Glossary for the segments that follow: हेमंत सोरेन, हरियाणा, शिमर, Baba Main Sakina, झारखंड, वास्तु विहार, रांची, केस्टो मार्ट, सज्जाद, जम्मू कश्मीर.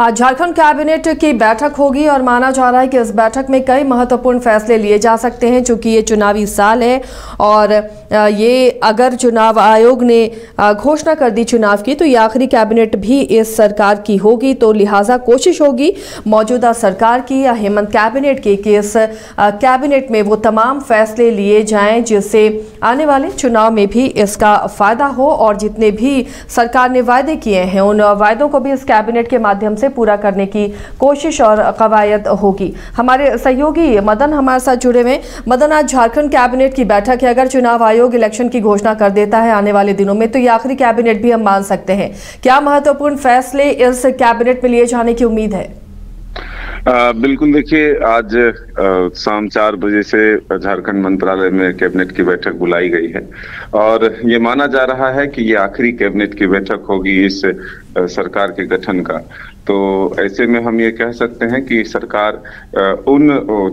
आज झारखंड कैबिनेट की बैठक होगी और माना जा रहा है कि इस बैठक में कई महत्वपूर्ण फैसले लिए जा सकते हैं। चूंकि ये चुनावी साल है और ये अगर चुनाव आयोग ने घोषणा कर दी चुनाव की तो ये आखिरी कैबिनेट भी इस सरकार की होगी, तो लिहाजा कोशिश होगी मौजूदा सरकार की या हेमंत कैबिनेट की कि इस कैबिनेट में वो तमाम फैसले लिए जाएँ जिससे आने वाले चुनाव में भी इसका फ़ायदा हो और जितने भी सरकार ने वायदे किए हैं उन वायदों को भी इस कैबिनेट के माध्यम से पूरा करने की कोशिश और कवायद होगी। हमारे सहयोगी मदन हमारे साथ जुड़े हुए। मदन, आज झारखंड कैबिनेट की बैठक है। अगर चुनाव आयोग इलेक्शन की घोषणा कर देता है आने वाले दिनों में तो ये आखिरी कैबिनेट भी हम मान सकते हैं। क्या महत्वपूर्ण फैसले इस कैबिनेट में लिए जाने की उम्मीद है? बिल्कुल, देखिए आज शाम 4 बजे से झारखंड मंत्रालय में कैबिनेट की बैठक बुलाई गई है और ये माना जा रहा है कि ये आखिरी कैबिनेट की बैठक होगी इस सरकार के गठन का। तो ऐसे में हम ये कह सकते हैं कि सरकार उन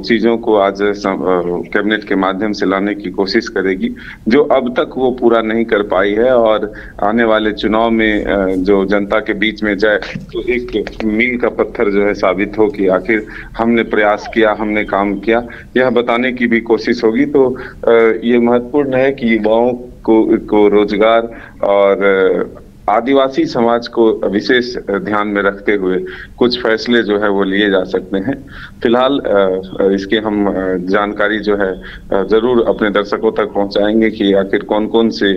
चीज़ों को आज कैबिनेट के माध्यम से लाने की कोशिश करेगी जो अब तक वो पूरा नहीं कर पाई है और आने वाले चुनाव में जो जनता के बीच में जाए तो एक मील का पत्थर जो है साबित हो कि आखिर हमने प्रयास किया, हमने काम किया, यह बताने की भी कोशिश होगी। तो ये महत्वपूर्ण है कि युवाओं को रोजगार और आदिवासी समाज को विशेष ध्यान में रखते हुए कुछ फैसले जो है वो लिए जा सकते हैं। फिलहाल इसके हम जानकारी जो है जरूर अपने दर्शकों तक पहुंचाएंगे कि आखिर कौन कौन से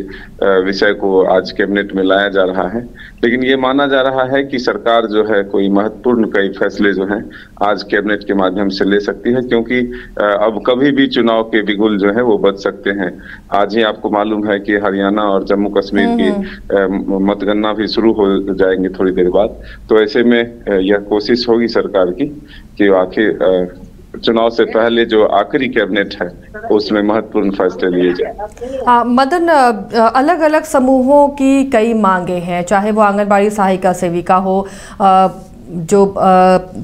विषय को आज कैबिनेट में लाया जा रहा है, लेकिन ये माना जा रहा है कि सरकार जो है कोई महत्वपूर्ण कई फैसले जो हैं आज कैबिनेट के माध्यम से ले सकती है, क्योंकि अब कभी भी चुनाव के बिगुल जो है वो बच सकते हैं। आज ही आपको मालूम है कि हरियाणा और जम्मू कश्मीर की मतगणना भी शुरू हो जाएंगे थोड़ी देर बाद। तो ऐसे में यह कोशिश होगी सरकार की कि आखिर चुनाव से पहले जो आखिरी कैबिनेट है उसमें महत्वपूर्ण फैसले लिए जाए। मदन, अलग अलग समूहों की कई मांगे हैं, चाहे वो आंगनबाड़ी सहायिका सेविका हो, जो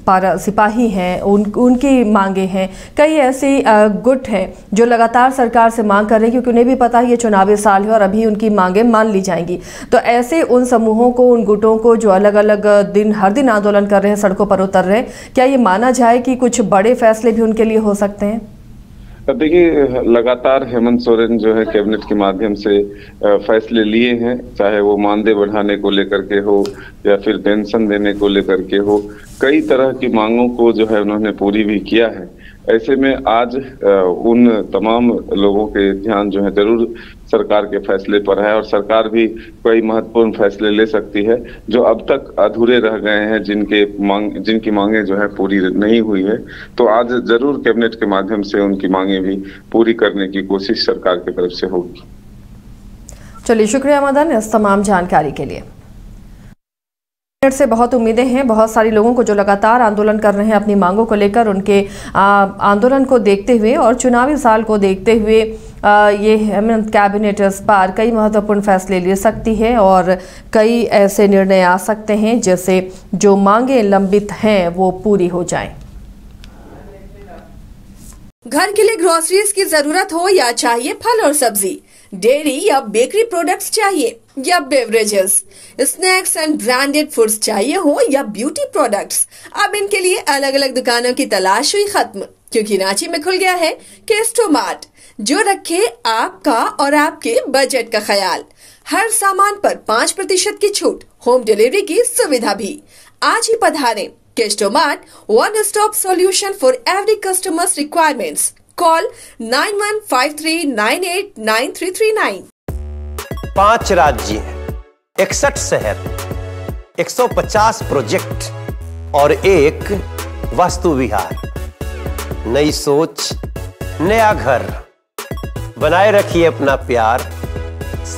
पारा सिपाही हैं उनकी मांगे हैं, कई ऐसे गुट हैं जो लगातार सरकार से मांग कर रहे हैं क्योंकि उन्हें भी पता है ये चुनावी साल है और अभी उनकी मांगें मान ली जाएंगी। तो ऐसे उन समूहों को, उन गुटों को जो अलग अलग दिन हर दिन आंदोलन कर रहे हैं, सड़कों पर उतर रहे हैं, क्या ये माना जाए कि कुछ बड़े फैसले भी उनके लिए हो सकते हैं? देखिए, लगातार हेमंत सोरेन जो है कैबिनेट के माध्यम से फैसले लिए हैं, चाहे वो मानदेय बढ़ाने को लेकर के हो या फिर पेंशन देने को लेकर के हो, कई तरह की मांगों को जो है उन्होंने पूरी भी किया है। ऐसे में आज उन तमाम लोगों के ध्यान जो है जरूर सरकार के फैसले पर है और सरकार भी कई महत्वपूर्ण फैसले ले सकती है जो अब तक अधूरे रह गए हैं, जिनकी मांगे जो है पूरी नहीं हुई है। तो आज जरूर कैबिनेट के माध्यम से उनकी मांगे भी पूरी करने की कोशिश सरकार की तरफ से होगी। चलिए, शुक्रिया मदन इस तमाम जानकारी के लिए। से बहुत उम्मीदें हैं बहुत सारे लोगों को जो लगातार आंदोलन कर रहे हैं अपनी मांगों को लेकर, उनके आंदोलन को देखते हुए और चुनावी साल को देखते हुए ये हेमंत कैबिनेट इस बार कई महत्वपूर्ण फैसले ले सकती है और कई ऐसे निर्णय आ सकते हैं जैसे जो मांगे लंबित हैं वो पूरी हो जाएं। घर के लिए ग्रोसरीज की जरूरत हो या चाहिए फल और सब्जी, डेयरी या बेकरी प्रोडक्ट्स चाहिए या beverages, snacks and branded foods चाहिए हो या ब्यूटी प्रोडक्ट्स, अब इनके लिए अलग अलग दुकानों की तलाश हुई खत्म, क्योंकि रांची में खुल गया है केस्टो मार्ट, जो रखे आपका और आपके बजट का ख्याल। हर सामान पर 5% की छूट, होम डिलीवरी की सुविधा भी। आज ही पधारें केस्टो मार्ट, one stop solution for every customers requirements. Call 9153989339। 5 राज्य, 61 शहर, 150 प्रोजेक्ट और एक वास्तु विहार। नई सोच, नया घर, बनाए रखिए अपना प्यार,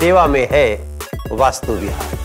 सेवा में है वास्तु विहार।